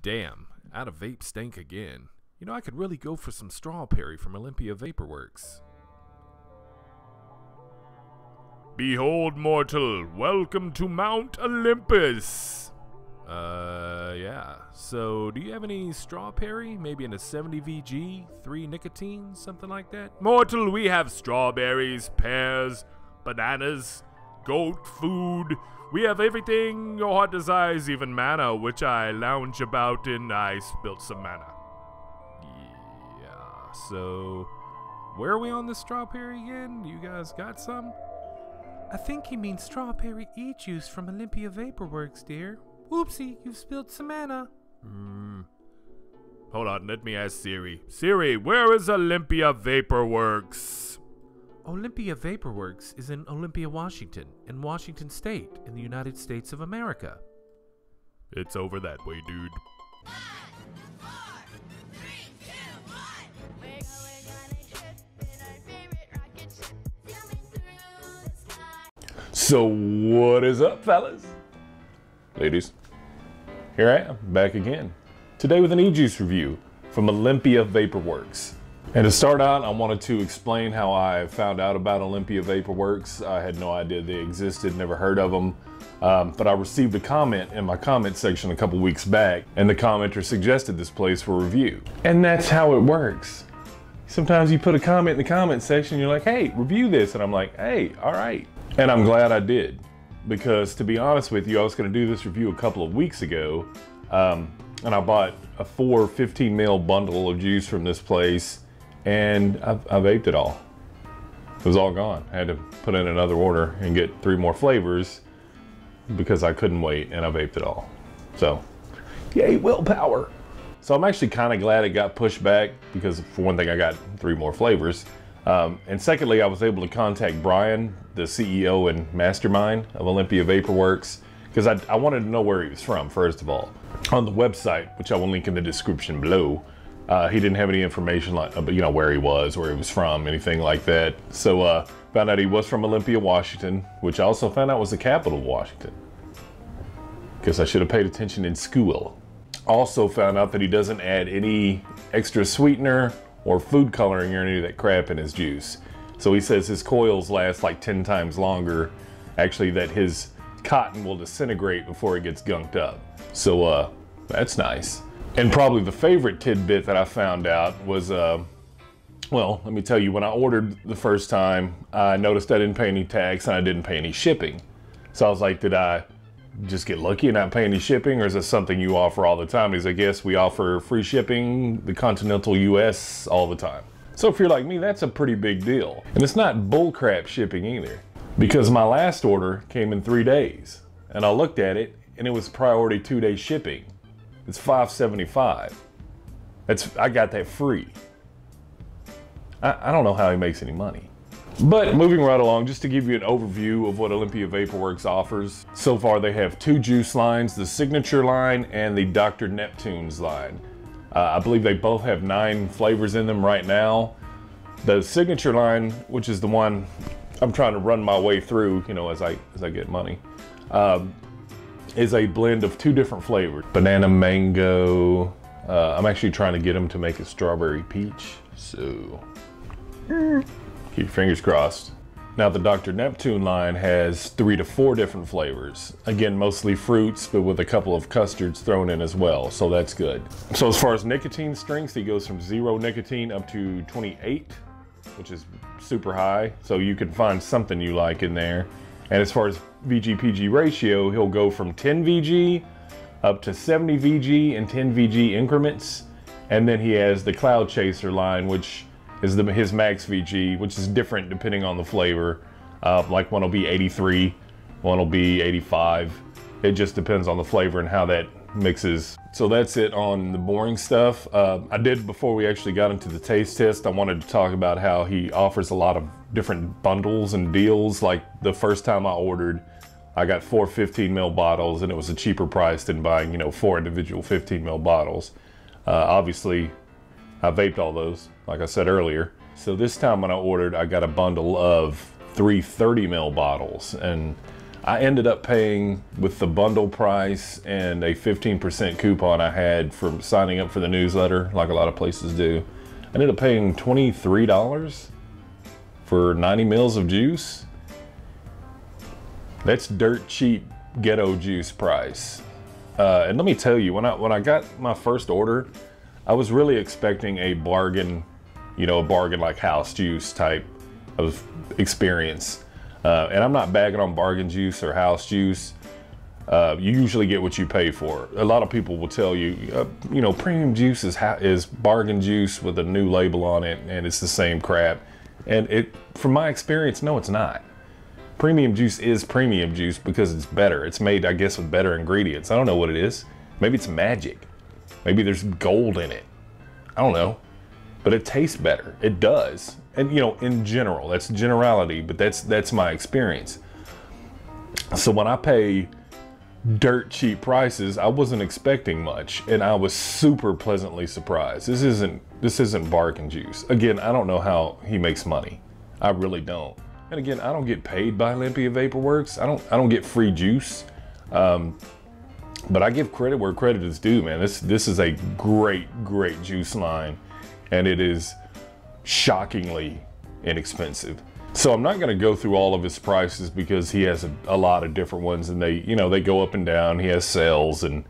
Damn, out of vape stank again. You know, I could really go for some Straw Peary from Olympia Vapor Works. Behold, mortal, welcome to Mount Olympus! Yeah. So, do you have any Straw Peary? Maybe in a 70 VG, 3 nicotine, something like that? Mortal, we have strawberries, pears, bananas, goat food. We have everything your heart desires, even manna, which I lounge about in. I spilt some manna. Yeah, so where are we on this Straw Peary again? You guys got some? I think he means Straw Peary E-Juice from Olympia Vaporworks, dear. Oopsie, you've spilled some manna. Hold on, let me ask Siri. Siri, where is Olympia Vaporworks? Olympia Vaporworks is in Olympia, Washington, in Washington State, in the United States of America. It's over that way, dude. 5, 4, 3, 2, 1. We're going on a trip in our favorite rocket ship, coming through the sky. So what is up, fellas? Ladies, here I am, back again. Today with an e-juice review from Olympia Vaporworks. And to start out, I wanted to explain how I found out about Olympia Vaporworks. I had no idea they existed, never heard of them. But I received a comment in my comment section a couple weeks back, and the commenter suggested this place for review. And that's how it works. Sometimes you put a comment in the comment section, you're like, hey, review this. And I'm like, hey, all right. And I'm glad I did, because to be honest with you, I was gonna do this review a couple of weeks ago, and I bought a 4 15-ml bundle of juice from this place. And I vaped it all. It was all gone. I had to put in another order and get 3 more flavors because I couldn't wait, and I vaped it all. So, yay, willpower. So I'm actually kind of glad it got pushed back because, for one thing, I got 3 more flavors. And secondly, I was able to contact Brian, the CEO and mastermind of Olympia Vaporworks, because I wanted to know where he was from, first of all. On the website, which I will link in the description below, he didn't have any information, like, you know, where he was, where he was from, anything like that. So found out he was from Olympia, Washington, which I also found out was the capital of Washington. Because I should have paid attention in school. Also found out that he doesn't add any extra sweetener or food coloring or any of that crap in his juice. So he says his coils last like 10 times longer. Actually, that his cotton will disintegrate before it gets gunked up. So that's nice. And probably the favorite tidbit that I found out was, well, let me tell you, when I ordered the first time, I noticed I didn't pay any tax and I didn't pay any shipping. So I was like, did I just get lucky and not pay any shipping, or is this something you offer all the time? He's like, yes, we offer free shipping, the continental US, all the time. So if you're like me, that's a pretty big deal. And it's not bullcrap shipping either, because my last order came in 3 days, and I looked at it and it was priority 2-day shipping. It's $5.75. That's, I got that free. I don't know how he makes any money. But moving right along, just to give you an overview of what Olympia Vaporworks offers. So far they have 2 juice lines, the Signature line and the Dr. Neptune's line. I believe they both have 9 flavors in them right now. The Signature line, which is the one I'm trying to run my way through, you know, as I get money. Is a blend of 2 different flavors. Banana, mango. I'm actually trying to get them to make a strawberry peach. So, keep your fingers crossed. Now the Dr. Neptune line has 3 to 4 different flavors. Again, mostly fruits, but with a couple of custards thrown in as well. So that's good. So as far as nicotine strengths, he goes from 0 nicotine up to 28, which is super high. So you can find something you like in there. And as far as VG-PG ratio, he'll go from 10 VG up to 70 VG in 10 VG increments. And then he has the Cloud Chaser line, which is his max VG, which is different depending on the flavor. Like one will be 83, one will be 85. It just depends on the flavor and how that mixes. So that's it on the boring stuff. I did, before we actually got into the taste test, I wanted to talk about how he offers a lot of different bundles and deals. Like the first time I ordered, I got 4 15-ml bottles, and it was a cheaper price than buying, you know, 4 individual 15-ml bottles. Obviously, I vaped all those, like I said earlier. So this time when I ordered, I got a bundle of 3 30-ml bottles, and I ended up paying with the bundle price and a 15% coupon I had from signing up for the newsletter, like a lot of places do. I ended up paying $23 for 90 mils of juice. That's dirt cheap ghetto juice price. And let me tell you, when I got my first order, I was really expecting a bargain, you know, a bargain like house juice type of experience. And I'm not bagging on bargain juice or house juice. You usually get what you pay for. A lot of people will tell you, you know, premium juice is bargain juice with a new label on it, and it's the same crap. And it, from my experience, no, it's not. Premium juice is premium juice because it's better. It's made, I guess, with better ingredients. I don't know what it is. Maybe it's magic. Maybe there's gold in it. I don't know. But it tastes better. It does. And you know, in general, that's generality, but that's my experience. So when I pay dirt cheap prices, I wasn't expecting much, and I was super pleasantly surprised. This isn't bargain juice. Again, I don't know how he makes money. I really don't. And again, I don't get paid by Olympia Vapor Works. I don't get free juice. But I give credit where credit is due, man. This is a great juice line, and it is shockingly inexpensive. So I'm not gonna go through all of his prices because he has a lot of different ones, and they go up and down. He has sales, and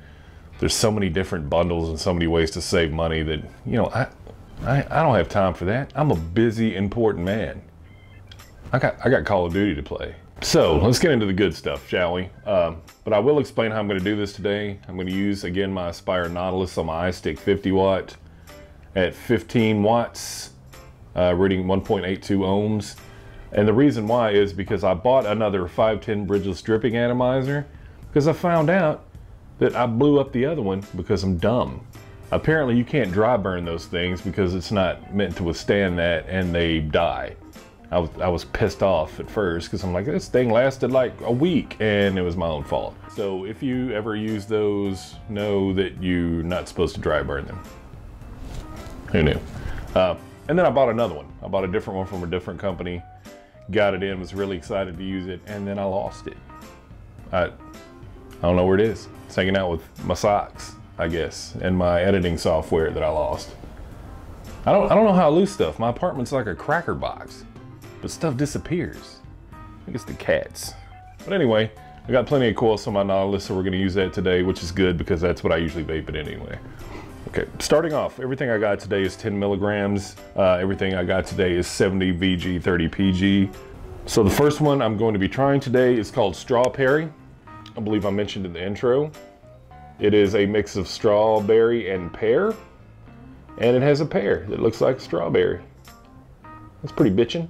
there's so many different bundles and so many ways to save money that, you know, I don't have time for that. I'm a busy, important man. I got Call of Duty to play. So let's get into the good stuff, shall we? But I will explain how I'm gonna do this today. I'm gonna use, again, my Aspire Nautilus on my iStick 50 watt at 15 watts, reading 1.82 ohms. And the reason why is because I bought another 510 bridgeless dripping atomizer because I found out that I blew up the other one because I'm dumb. Apparently you can't dry burn those things because it's not meant to withstand that, and they die. I was pissed off at first because I'm like, this thing lasted like a week, and it was my own fault. So if you ever use those, know that you're not supposed to dry burn them. Who knew? And then I bought another one. I bought a different one from a different company, got it in, was really excited to use it, and then I lost it. I don't know where it is. It's hanging out with my socks, I guess, and my editing software that I lost. I don't know how I lose stuff. My apartment's like a cracker box. But stuff disappears. I think it's the cats. But anyway, I got plenty of coils on my Nautilus, so we're gonna use that today, which is good because that's what I usually vape it anyway. Okay, starting off, everything I got today is 10 milligrams. Everything I got today is 70 VG, 30 PG. So the first one I'm going to be trying today is called Straw Peary. I believe I mentioned in the intro. It is a mix of strawberry and pear, and it has a pear that looks like a strawberry. That's pretty bitchin'.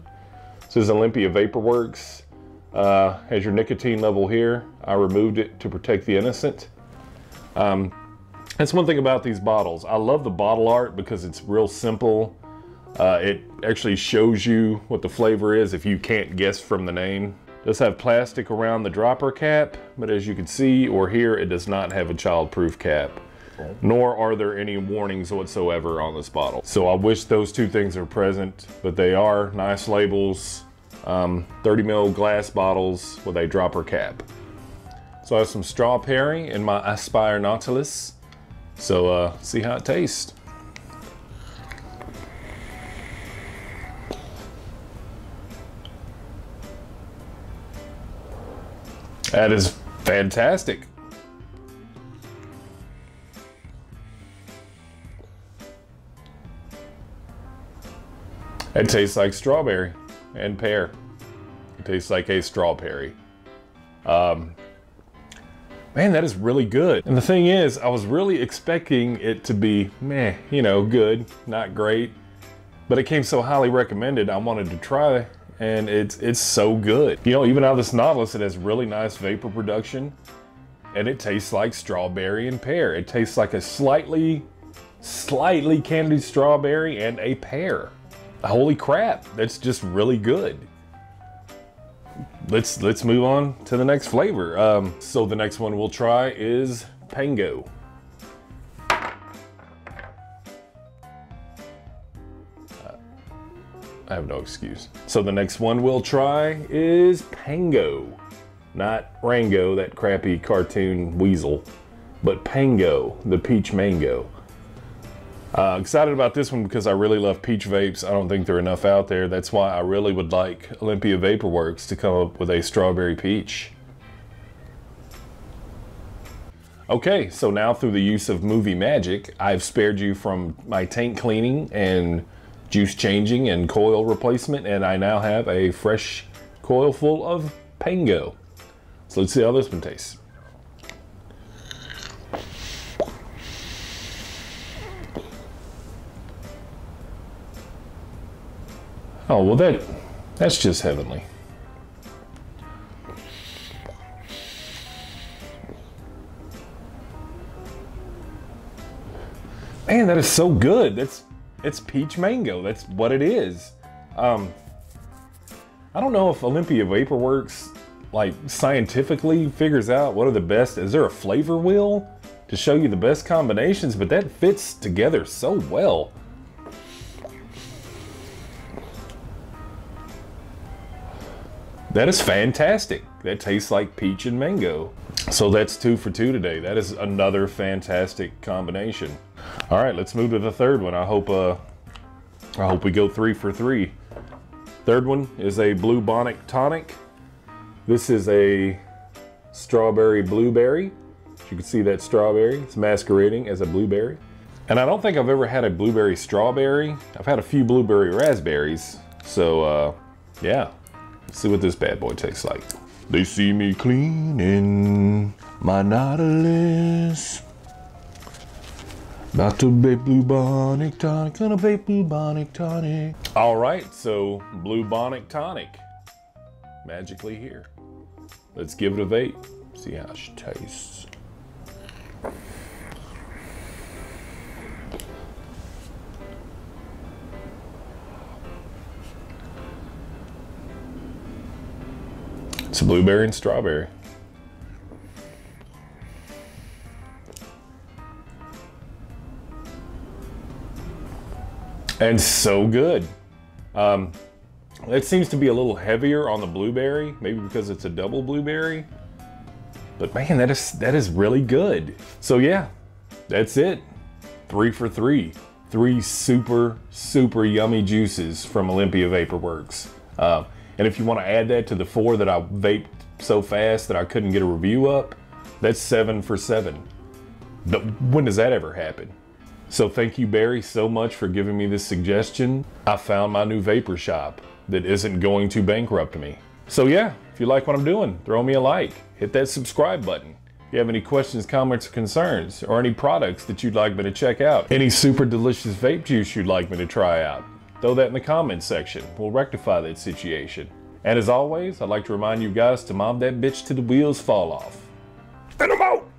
This is Olympia Vapor Works. Has your nicotine level here. I removed it to protect the innocent. That's one thing about these bottles. I love the bottle art because it's real simple. It actually shows you what the flavor is if you can't guess from the name. It does have plastic around the dropper cap, but as you can see or hear, it does not have a child-proof cap. Nor are there any warnings whatsoever on this bottle. So I wish those two things are present, but they are. Nice labels, 30 ml glass bottles with a dropper cap. So I have some Straw Peary in my Aspire Nautilus. So see how it tastes. That is fantastic. It tastes like strawberry and pear. It tastes like a Straw Peary. Man, that is really good. And the thing is, I was really expecting it to be meh, you know, good, not great. But it came so highly recommended, I wanted to try, and it's so good. You know, even out of this Nautilus, it has really nice vapor production, and it tastes like strawberry and pear. It tastes like a slightly candied strawberry and a pear. Holy crap, that's just really good. Let's move on to the next flavor. So the next one we'll try is Pango. I have no excuse. So the next one we'll try is Pango. Not Rango, that crappy cartoon weasel, but Pango, the peach mango. Excited about this one because I really love peach vapes. I don't think there are enough out there. That's why I really would like Olympia Vapor Works to come up with a strawberry peach. Okay, so now through the use of movie magic, I've spared you from my tank cleaning and juice changing and coil replacement, and I now have a fresh coil full of Pango. So let's see how this one tastes. Oh, well that's just heavenly. Man, that is so good. It's peach mango. That's what it is. I don't know if Olympia Vapor Works like scientifically figures out what are the best. Is there a flavor wheel to show you the best combinations? But that fits together so well. That is fantastic. That tastes like peach and mango. So that's 2 for 2 today. That is another fantastic combination. All right, let's move to the third one. I hope we go 3 for 3. Third one is a Bluebonic Tonic. This is a strawberry blueberry. As you can see, that strawberry, it's masquerading as a blueberry. And I don't think I've ever had a blueberry strawberry. I've had a few blueberry raspberries. So yeah. Let's see what this bad boy tastes like. They see me cleaning my Nautilus. About to vape Bluebonic Tonic, gonna vape Bluebonic Tonic. All right, so Bluebonic Tonic, magically here. Let's give it a vape, see how she tastes. It's a blueberry and strawberry. And so good. It seems to be a little heavier on the blueberry, maybe because it's a double blueberry. But man, that is really good. So yeah, that's it. 3 for 3. 3 super, super yummy juices from Olympia Vapor Works. And if you want to add that to the 4 that I vaped so fast that I couldn't get a review up, that's 7 for 7. But when does that ever happen? So thank you, Barry, so much for giving me this suggestion. I found my new vapor shop that isn't going to bankrupt me. So yeah, if you like what I'm doing, throw me a like, hit that subscribe button. If you have any questions, comments, or concerns, or any products that you'd like me to check out, any super delicious vape juice you'd like me to try out, throw that in the comments section. We'll rectify that situation. And as always, I'd like to remind you guys to mob that bitch till the wheels fall off. And I'm out!